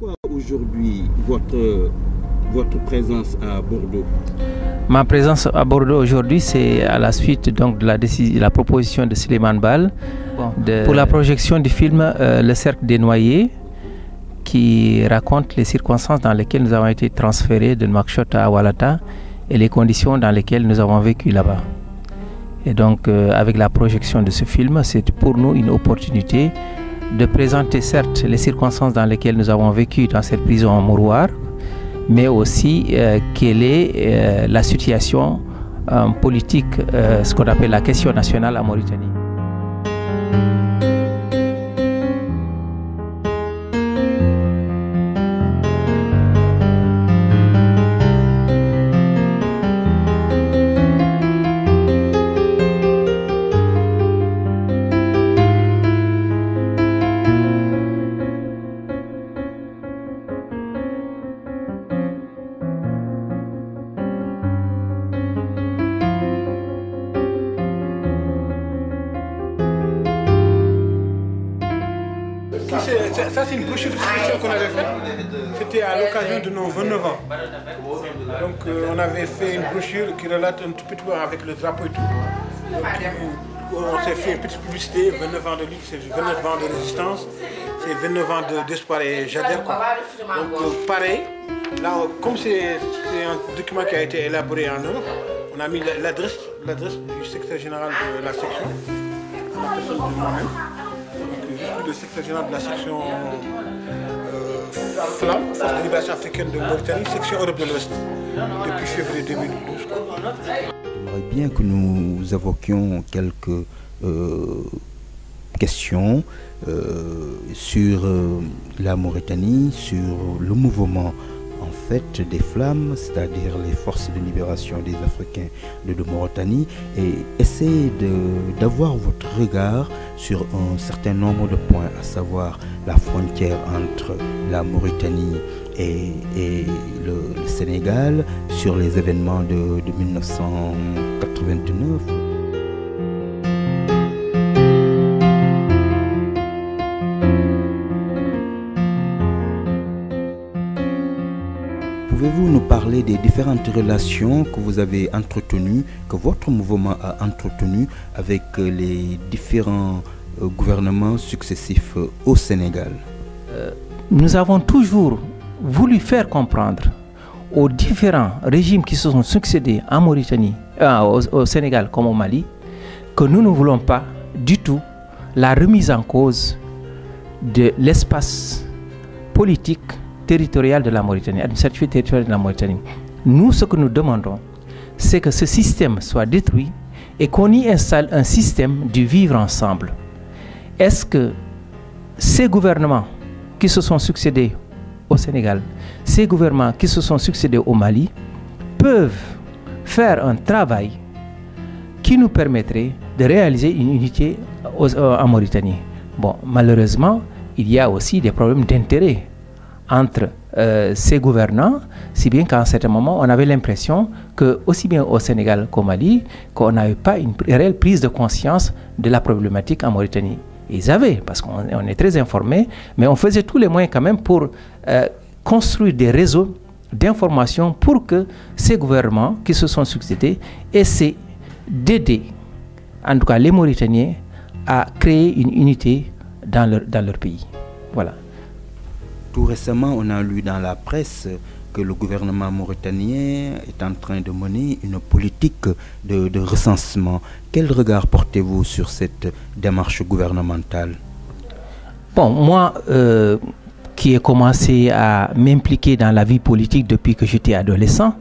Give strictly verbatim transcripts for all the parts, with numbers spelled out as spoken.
Pourquoi aujourd'hui votre, votre présence à Bordeaux? Ma présence à Bordeaux aujourd'hui, c'est à la suite donc, de la, décision, la proposition de Slimane Ball bon, de... pour la projection du film euh, Le Cercle des Noyés, qui raconte les circonstances dans lesquelles nous avons été transférés de Nouakchott à Oualata et les conditions dans lesquelles nous avons vécu là-bas. Et donc, euh, avec la projection de ce film, c'est pour nous une opportunité de présenter certes les circonstances dans lesquelles nous avons vécu dans cette prison en mouroir, mais aussi euh, quelle est euh, la situation euh, politique, euh, ce qu'on appelle la question nationale en Mauritanie. Ça, c'est une brochure qu'on avait faite. C'était à l'occasion de nos vingt-neuf ans. Donc, euh, on avait fait une brochure qui relate un tout petit peu avec le drapeau et tout. Donc, on s'est fait une petite publicité, vingt-neuf ans de lutte, c'est vingt-neuf ans de résistance, c'est vingt-neuf ans d'espoir et j'adhère. Donc, euh, pareil, là, comme c'est un document qui a été élaboré en Europe, on a mis l'adresse du secrétaire général de la section, la personne de moi-même. Le secrétaire général de la section euh, FLAM, Forces de Libération africaine de Mauritanie, section Europe de l'Ouest, depuis février deux mille douze. Il faudrait bien que nous évoquions quelques euh, questions euh, sur euh, la Mauritanie, sur le mouvement en fait des FLAM, c'est-à-dire les Forces de Libération des Africains de, de Mauritanie, et essayer d'avoir votre regard sur un certain nombre de points, à savoir la frontière entre la Mauritanie et, et le, le Sénégal, sur les événements de, de mille neuf cent quatre-vingt-neuf. Pouvez-vous nous parler des différentes relations que vous avez entretenues, que votre mouvement a entretenues avec les différents euh, gouvernements successifs euh, au Sénégal? euh, Nous avons toujours voulu faire comprendre aux différents régimes qui se sont succédés en Mauritanie, euh, au, au Sénégal comme au Mali, que nous ne voulons pas du tout la remise en cause de l'espace politique territorial de la Mauritanie, administratif territorial de la Mauritanie. Nous, ce que nous demandons, c'est que ce système soit détruit et qu'on y installe un système du vivre ensemble. Est-ce que ces gouvernements qui se sont succédés au Sénégal, ces gouvernements qui se sont succédés au Mali, peuvent faire un travail qui nous permettrait de réaliser une unité en Mauritanie? Bon, malheureusement, il y a aussi des problèmes d'intérêt entre euh, ces gouvernants, si bien qu'à un certain moment, on avait l'impression que, aussi bien au Sénégal qu'au Mali, qu'on n'avait pas une réelle prise de conscience de la problématique en Mauritanie. Ils avaient, parce qu'on est très informés, mais on faisait tous les moyens quand même pour euh, construire des réseaux d'information pour que ces gouvernements qui se sont succédés essaient d'aider, en tout cas les Mauritaniens, à créer une unité dans leur, dans leur pays. Voilà. Tout récemment, on a lu dans la presse que le gouvernement mauritanien est en train de mener une politique de, de recensement. Quel regard portez-vous sur cette démarche gouvernementale? Bon, moi, euh, qui ai commencé à m'impliquer dans la vie politique depuis que j'étais adolescent,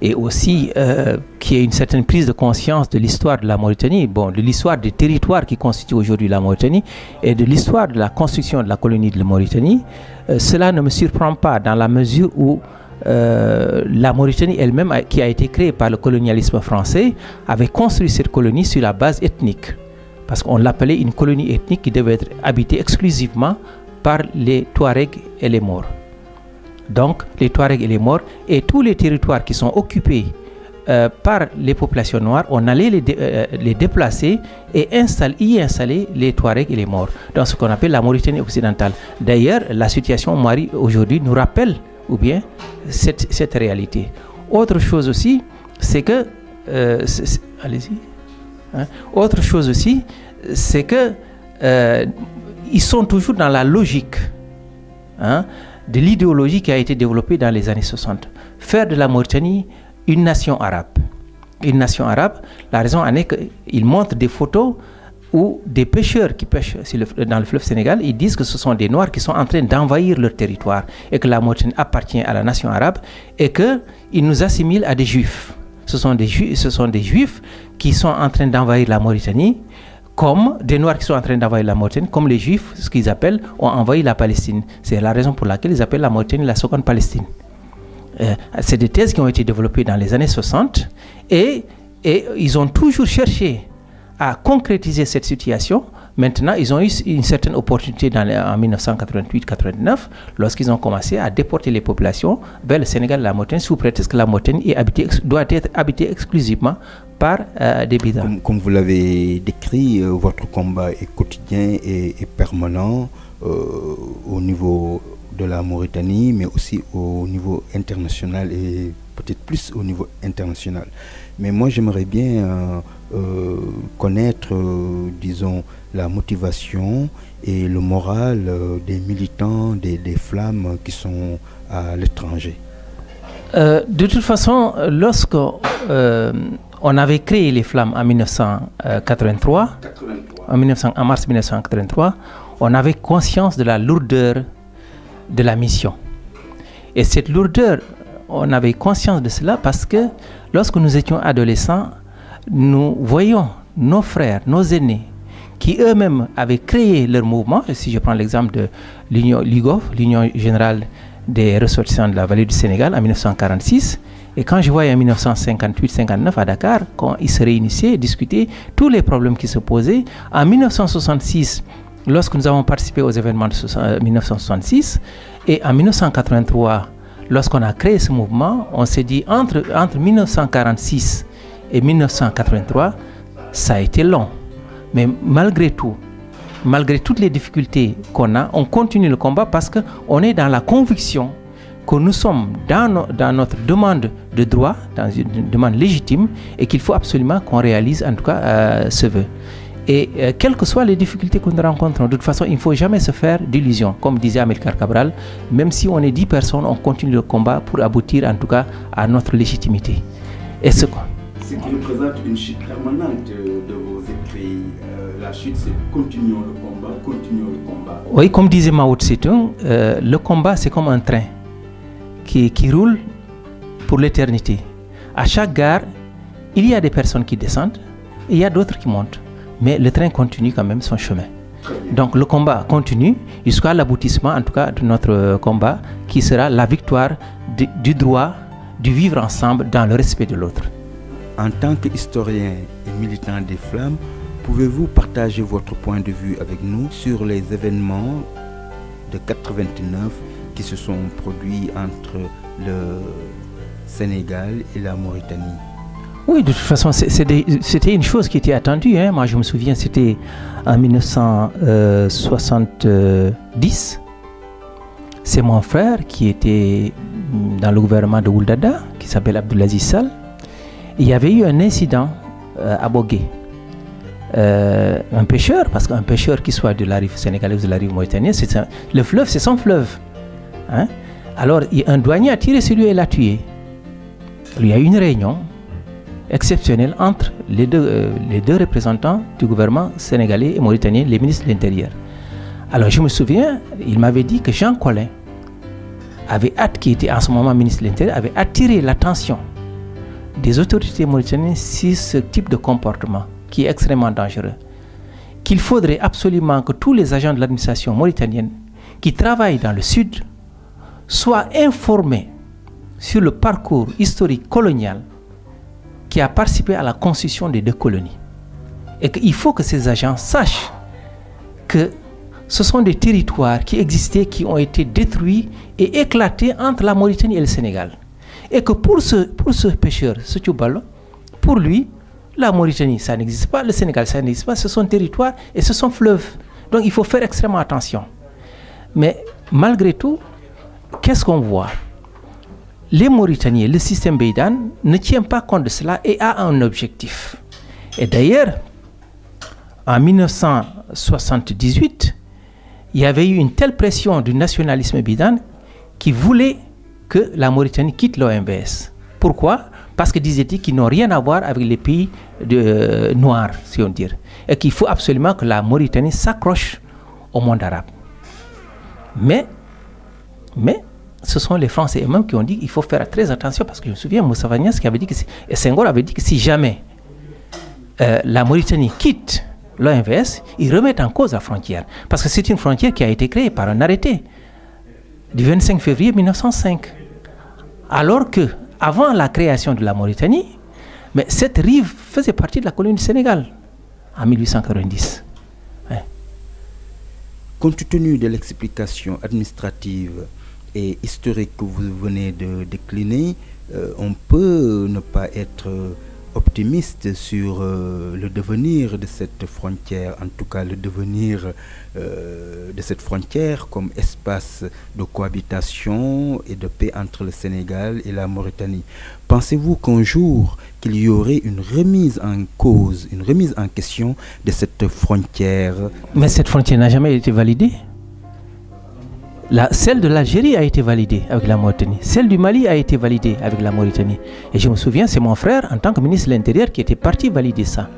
et aussi euh, qui ait une certaine prise de conscience de l'histoire de la Mauritanie, bon, de l'histoire des territoires qui constituent aujourd'hui la Mauritanie et de l'histoire de la construction de la colonie de la Mauritanie, euh, cela ne me surprend pas dans la mesure où euh, la Mauritanie elle-même, qui a été créée par le colonialisme français, avait construit cette colonie sur la base ethnique, parce qu'on l'appelait une colonie ethnique qui devait être habitée exclusivement par les Touaregs et les Maures. Donc, les Touaregs et les Maures et tous les territoires qui sont occupés euh, par les populations noires, on allait les, dé, euh, les déplacer et installer, y installer les Touaregs et les Maures, dans ce qu'on appelle la Mauritanie occidentale. D'ailleurs, la situation Mauritanie aujourd'hui nous rappelle ou bien cette, cette réalité. Autre chose aussi, c'est que... Euh, allez-y. Hein? Autre chose aussi, c'est que euh, ils sont toujours dans la logique, hein, de l'idéologie qui a été développée dans les années soixante. Faire de la Mauritanie une nation arabe. Une nation arabe, la raison en est qu'ils montrent des photos où des pêcheurs qui pêchent dans le fleuve Sénégal, ils disent que ce sont des Noirs qui sont en train d'envahir leur territoire et que la Mauritanie appartient à la nation arabe et qu'ils nous assimilent à des Juifs. Ce sont des, ju ce sont des Juifs qui sont en train d'envahir la Mauritanie, comme des Noirs qui sont en train d'envahir la Mauritanie, comme les Juifs, ce qu'ils appellent, ont envahi la Palestine. C'est la raison pour laquelle ils appellent la Mauritanie la seconde Palestine. Euh, C'est des thèses qui ont été développées dans les années soixante et, et ils ont toujours cherché à concrétiser cette situation. Maintenant, ils ont eu une certaine opportunité dans les, en mille neuf cent quatre-vingt-huit quatre-vingt-neuf lorsqu'ils ont commencé à déporter les populations vers le Sénégal et la Mauritanie sous prétexte que la Mauritanie est habitée, doit être habitée exclusivement par euh, des bidons. Comme, comme vous l'avez décrit, euh, votre combat est quotidien et, et permanent euh, au niveau de la Mauritanie, mais aussi au niveau international et peut-être plus au niveau international. Mais moi, j'aimerais bien euh, euh, connaître, euh, disons, la motivation et le moral euh, des militants, des, des flammes qui sont à l'étranger. Euh, de toute façon, lorsque euh, on avait créé les flammes en mille neuf cent quatre-vingt-trois, en, mille neuf cents, en mars mille neuf cent quatre-vingt-trois, on avait conscience de la lourdeur de la mission. Et cette lourdeur, on avait conscience de cela parce que lorsque nous étions adolescents, nous voyions nos frères, nos aînés, qui eux-mêmes avaient créé leur mouvement. Si je prends l'exemple de l'Union L I G O F, l'Union Générale des Ressortissants de la Vallée du Sénégal en mille neuf cent quarante-six, et quand je voyais en mille neuf cent cinquante-huit cinquante-neuf à Dakar, quand ils se réunissaient et discutaient tous les problèmes qui se posaient, en mille neuf cent soixante-six, lorsque nous avons participé aux événements de mille neuf cent soixante-six, et en mille neuf cent quatre-vingt-trois, lorsqu'on a créé ce mouvement, on s'est dit entre, entre mille neuf cent quarante-six et mille neuf cent quatre-vingt-trois, ça a été long. Mais malgré tout, malgré toutes les difficultés qu'on a, on continue le combat parce qu'on est dans la conviction que nous sommes dans, no, dans notre demande de droit, dans une demande légitime, et qu'il faut absolument qu'on réalise en tout cas euh, ce vœu. Et euh, quelles que soient les difficultés que nous rencontrons, de toute façon, il ne faut jamais se faire d'illusions. Comme disait Amilcar Cabral, même si on est dix personnes, on continue le combat pour aboutir en tout cas à notre légitimité. Et ce quoi. Ce qui nous présente une chute permanente de vos écrits. Euh, la chute, c'est continuons le combat, continuons le combat. Oui, comme disait Mao Tse-Tung, euh, le combat, c'est comme un train qui, qui roule pour l'éternité. À chaque gare, il y a des personnes qui descendent et il y a d'autres qui montent. Mais le train continue quand même son chemin. Donc le combat continue jusqu'à l'aboutissement, en tout cas, de notre combat, qui sera la victoire de, du droit du vivre ensemble dans le respect de l'autre. En tant qu'historien et militant des Flammes, pouvez-vous partager votre point de vue avec nous sur les événements de quatre-vingt-neuf qui se sont produits entre le Sénégal et la Mauritanie? Oui, de toute façon, c'était une chose qui était attendue. Hein. Moi, je me souviens, c'était en mille neuf cent soixante-dix. C'est mon frère qui était dans le gouvernement de Ould Daddah, qui s'appelle Abdoul Aziz Sall. Il y avait eu un incident euh, à Bogué. Euh, un pêcheur, parce qu'un pêcheur qui soit de la rive sénégalaise ou de la rive mauritanienne, un, le fleuve, c'est son fleuve. Hein. Alors, un douanier a tiré sur lui et l'a tué. Il y a eu une réunion exceptionnelle entre les deux, euh, les deux représentants du gouvernement sénégalais et mauritanien, les ministres de l'Intérieur. Alors je me souviens, il m'avait dit que Jean Colin avait hâte, qui était en ce moment ministre de l'Intérieur, avait attiré l'attention des autorités mauritaniennes sur ce type de comportement qui est extrêmement dangereux. Qu'il faudrait absolument que tous les agents de l'administration mauritanienne qui travaillent dans le sud soient informés sur le parcours historique colonial qui a participé à la constitution des deux colonies. Et qu'il faut que ces agents sachent que ce sont des territoires qui existaient, qui ont été détruits et éclatés entre la Mauritanie et le Sénégal. Et que pour ce, pour ce pêcheur, ce Tchoubalo, pour lui, la Mauritanie, ça n'existe pas, le Sénégal, ça n'existe pas, ce sont territoires et ce sont fleuves. Donc il faut faire extrêmement attention. Mais malgré tout, qu'est-ce qu'on voit? Les Mauritaniens, le système Beidan ne tient pas compte de cela et a un objectif. Et d'ailleurs, en mille neuf cent soixante-dix-huit, il y avait eu une telle pression du nationalisme Beidan qui voulait que la Mauritanie quitte l'O M B S. Pourquoi? Parce que disait-il qu'ils n'ont rien à voir avec les pays de, euh, noirs, si on dit. Et qu'il faut absolument que la Mauritanie s'accroche au monde arabe. Mais, mais ce sont les Français eux-mêmes qui ont dit qu'il faut faire très attention, parce que je me souviens, Moussa Vanias qui avait dit que si, et Senghor avait dit que si jamais euh, la Mauritanie quitte l'O M V S, ils remettent en cause la frontière. Parce que c'est une frontière qui a été créée par un arrêté du vingt-cinq février mille neuf cent cinq. Alors que, avant la création de la Mauritanie, mais cette rive faisait partie de la colonie du Sénégal en mille huit cent quatre-vingt-dix. Ouais. Compte tenu de l'explication administrative et historique que vous venez de décliner, euh, on peut ne pas être optimiste sur euh, le devenir de cette frontière, en tout cas le devenir euh, de cette frontière comme espace de cohabitation et de paix entre le Sénégal et la Mauritanie. Pensez-vous qu'un jour qu'il y aurait une remise en cause, une remise en question de cette frontière? Mais cette frontière n'a jamais été validée. La, celle de l'Algérie a été validée avec la Mauritanie. Celle du Mali a été validée avec la Mauritanie. Et je me souviens, c'est mon frère, en tant que ministre de l'Intérieur, qui était parti valider ça.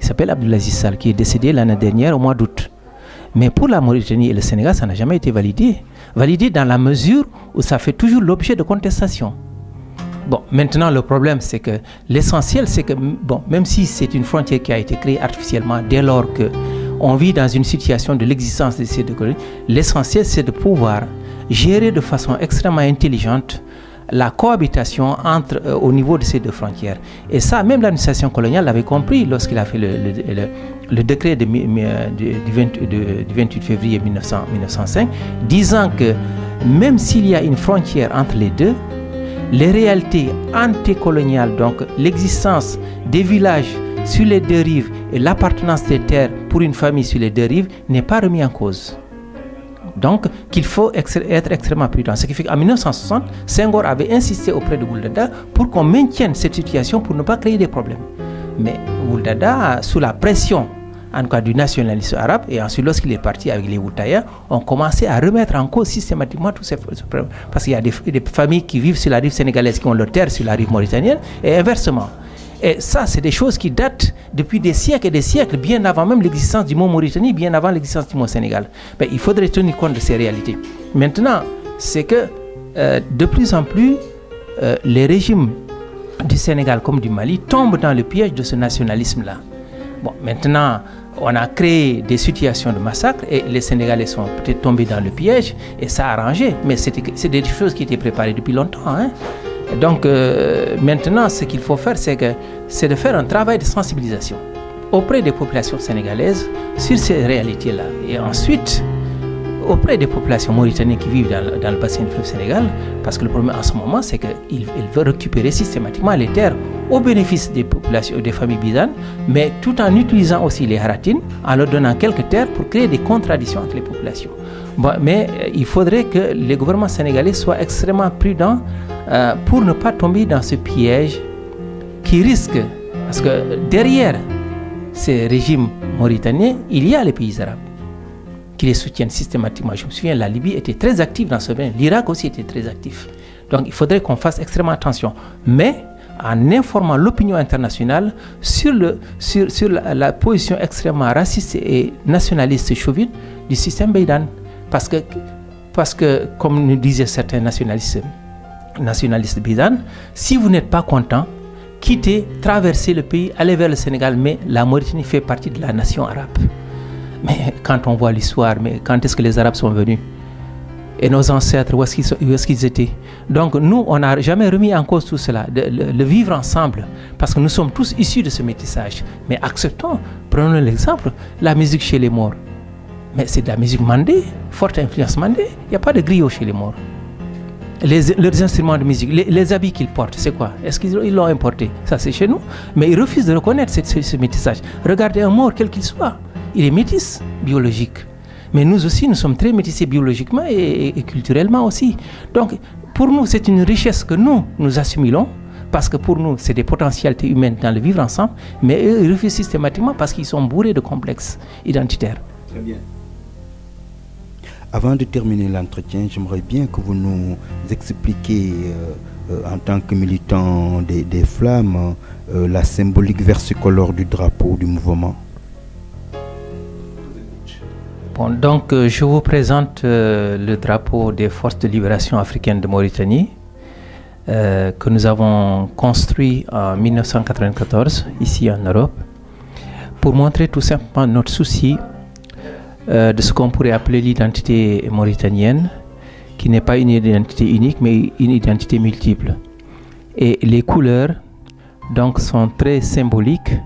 Il s'appelle Abdoul Aziz Sall, qui est décédé l'année dernière au mois d'août. Mais pour la Mauritanie et le Sénégal, ça n'a jamais été validé. Validé dans la mesure où ça fait toujours l'objet de contestations. Bon, maintenant le problème, c'est que l'essentiel, c'est que, bon, même si c'est une frontière qui a été créée artificiellement dès lors que on vit dans une situation de l'existence de ces deux colonies. L'essentiel, c'est de pouvoir gérer de façon extrêmement intelligente la cohabitation entre, euh, au niveau de ces deux frontières. Et ça, même l'administration coloniale l'avait compris lorsqu'il a fait le, le, le, le décret de, du, vingt, du vingt-huit février mille neuf cents, mille neuf cent cinq, disant que même s'il y a une frontière entre les deux, les réalités anticoloniales, donc l'existence des villages sur les deux rives et l'appartenance des terres pour une famille sur les deux rives n'est pas remis en cause. Donc qu'il faut être extrêmement prudent. Ce qui fait qu'en mille neuf cent soixante, Senghor avait insisté auprès de Ould Daddah pour qu'on maintienne cette situation pour ne pas créer des problèmes. Mais Ould Daddah, sous la pression en tout cas du nationalisme arabe, et ensuite lorsqu'il est parti avec les Outayas, ont commencé à remettre en cause systématiquement tous ces problèmes. Parce qu'il y a des, des familles qui vivent sur la rive sénégalaise qui ont leur terre sur la rive mauritanienne et inversement. Et ça, c'est des choses qui datent depuis des siècles et des siècles, bien avant même l'existence du mot Mauritanie, bien avant l'existence du mot Sénégal. Mais il faudrait tenir compte de ces réalités. Maintenant, c'est que euh, de plus en plus, euh, les régimes du Sénégal comme du Mali tombent dans le piège de ce nationalisme-là. Bon, maintenant, on a créé des situations de massacre et les Sénégalais sont peut-être tombés dans le piège et ça a arrangé. Mais c'est des choses qui étaient préparées depuis longtemps, hein. Donc euh, maintenant, ce qu'il faut faire, c'est que c'est de faire un travail de sensibilisation auprès des populations sénégalaises sur ces réalités-là. Et ensuite, auprès des populations mauritaniennes qui vivent dans, dans le bassin du fleuve Sénégal, parce que le problème en ce moment, c'est qu'ils veulent récupérer systématiquement les terres au bénéfice des populations, des familles bidanes, mais tout en utilisant aussi les haratines, en leur donnant quelques terres pour créer des contradictions entre les populations. Bon, mais euh, il faudrait que les gouvernements sénégalais soient extrêmement prudents euh, pour ne pas tomber dans ce piège qui risque, parce que derrière ces régimes mauritaniens, il y a les pays arabes qui les soutiennent systématiquement. Je me souviens, la Libye était très active dans ce domaine, l'Irak aussi était très actif. Donc il faudrait qu'on fasse extrêmement attention, mais en informant l'opinion internationale sur, le, sur, sur la, la position extrêmement raciste et nationaliste chauvine du système Beidan. Parce que, parce que, comme nous disaient certains nationalistes, nationalistes Beidan, si vous n'êtes pas content, quittez, traversez le pays, allez vers le Sénégal, mais la Mauritanie fait partie de la nation arabe. Mais quand on voit l'histoire, mais quand est-ce que les Arabes sont venus? Et nos ancêtres, où est-ce qu'ils sont, où est-ce qu'ils étaient? Donc nous, on n'a jamais remis en cause tout cela, de, le, le vivre ensemble, parce que nous sommes tous issus de ce métissage. Mais acceptons, prenons l'exemple, la musique chez les morts. Mais c'est de la musique mandée, forte influence mandée. Il n'y a pas de griot chez les morts. Les, leurs instruments de musique, les, les habits qu'ils portent, c'est quoi? Est-ce qu'ils l'ont importé? Ça, c'est chez nous. Mais ils refusent de reconnaître ce, ce, ce métissage. Regardez un mort, quel qu'il soit, il est métisse biologique. Mais nous aussi, nous sommes très métissés biologiquement et, et, et culturellement aussi. Donc, pour nous, c'est une richesse que nous, nous assimilons, parce que pour nous, c'est des potentialités humaines dans le vivre ensemble, mais eux, ils refusent systématiquement parce qu'ils sont bourrés de complexes identitaires. Très bien. Avant de terminer l'entretien, j'aimerais bien que vous nous expliquiez, euh, euh, en tant que militant des, des flammes, euh, la symbolique versicolore du drapeau du mouvement. Bon, donc euh, je vous présente euh, le drapeau des Forces de Libération africaines de Mauritanie, euh, que nous avons construit en mille neuf cent quatre-vingt-quatorze, ici en Europe, pour montrer tout simplement notre souci Euh, de ce qu'on pourrait appeler l'identité mauritanienne, qui n'est pas une identité unique, mais une identité multiple. Et les couleurs donc sont très symboliques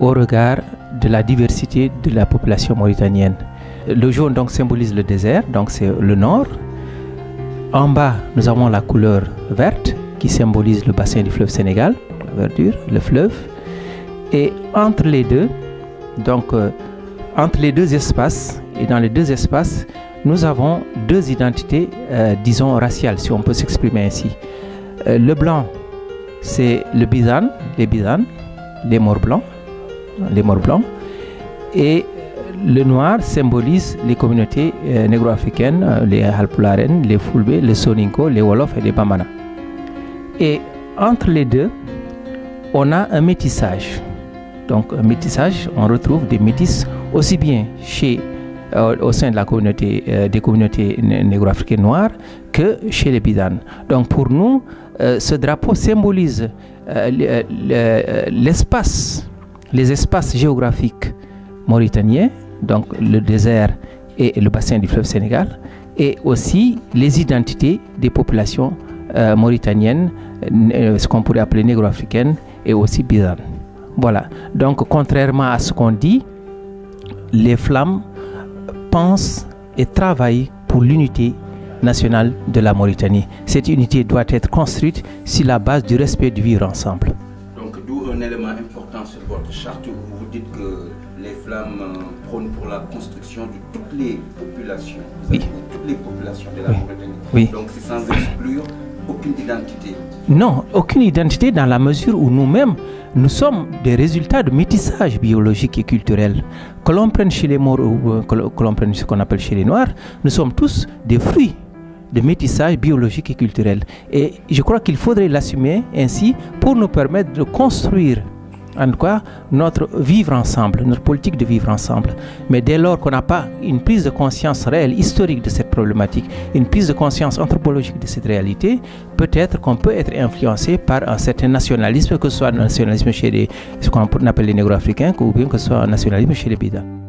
au regard de la diversité de la population mauritanienne. Le jaune donc symbolise le désert, donc c'est le nord. En bas, nous avons la couleur verte qui symbolise le bassin du fleuve Sénégal, la verdure, le fleuve. Et entre les deux, donc euh, Entre les deux espaces, et dans les deux espaces, nous avons deux identités, euh, disons, raciales, si on peut s'exprimer ainsi. Euh, le blanc, c'est le Bizan, les Bizanes, les morts blancs, les morts blancs. Et le noir symbolise les communautés euh, négro-africaines, euh, les Halpularen, les Fulbe, les Soninko, les Wolof et les Bamana. Et entre les deux, on a un métissage. Donc, un métissage, on retrouve des métisses aussi bien chez, euh, au sein de la communauté, euh, des communautés négro-africaines noires que chez les Bidanes. Donc, pour nous, euh, ce drapeau symbolise euh, l'espace, les espaces géographiques mauritaniens, donc le désert et le bassin du fleuve Sénégal, et aussi les identités des populations euh, mauritaniennes, euh, ce qu'on pourrait appeler négro-africaines et aussi Bidanes. Voilà, donc contrairement à ce qu'on dit, les flammes pensent et travaillent pour l'unité nationale de la Mauritanie. Cette unité doit être construite sur la base du respect du vivre ensemble. Donc d'où un élément important sur votre charte où vous dites que les flammes prônent pour la construction de toutes les populations, vous oui. toutes les populations de la oui. Mauritanie. Oui. Donc c'est sans exclure aucune identité. Non, aucune identité dans la mesure où nous-mêmes, nous sommes des résultats de métissage biologique et culturel. Que l'on prenne chez les Maures ou que l'on prenne ce qu'on appelle chez les Noirs, nous sommes tous des fruits de métissage biologique et culturel. Et je crois qu'il faudrait l'assumer ainsi pour nous permettre de construire en tout cas notre vivre ensemble, notre politique de vivre ensemble. Mais dès lors qu'on n'a pas une prise de conscience réelle, historique de cette problématique, une prise de conscience anthropologique de cette réalité, peut-être qu'on peut être influencé par un certain nationalisme, que ce soit un nationalisme chez les, ce qu'on appelle les négro-africains, ou bien que ce soit un nationalisme chez les Bidanes.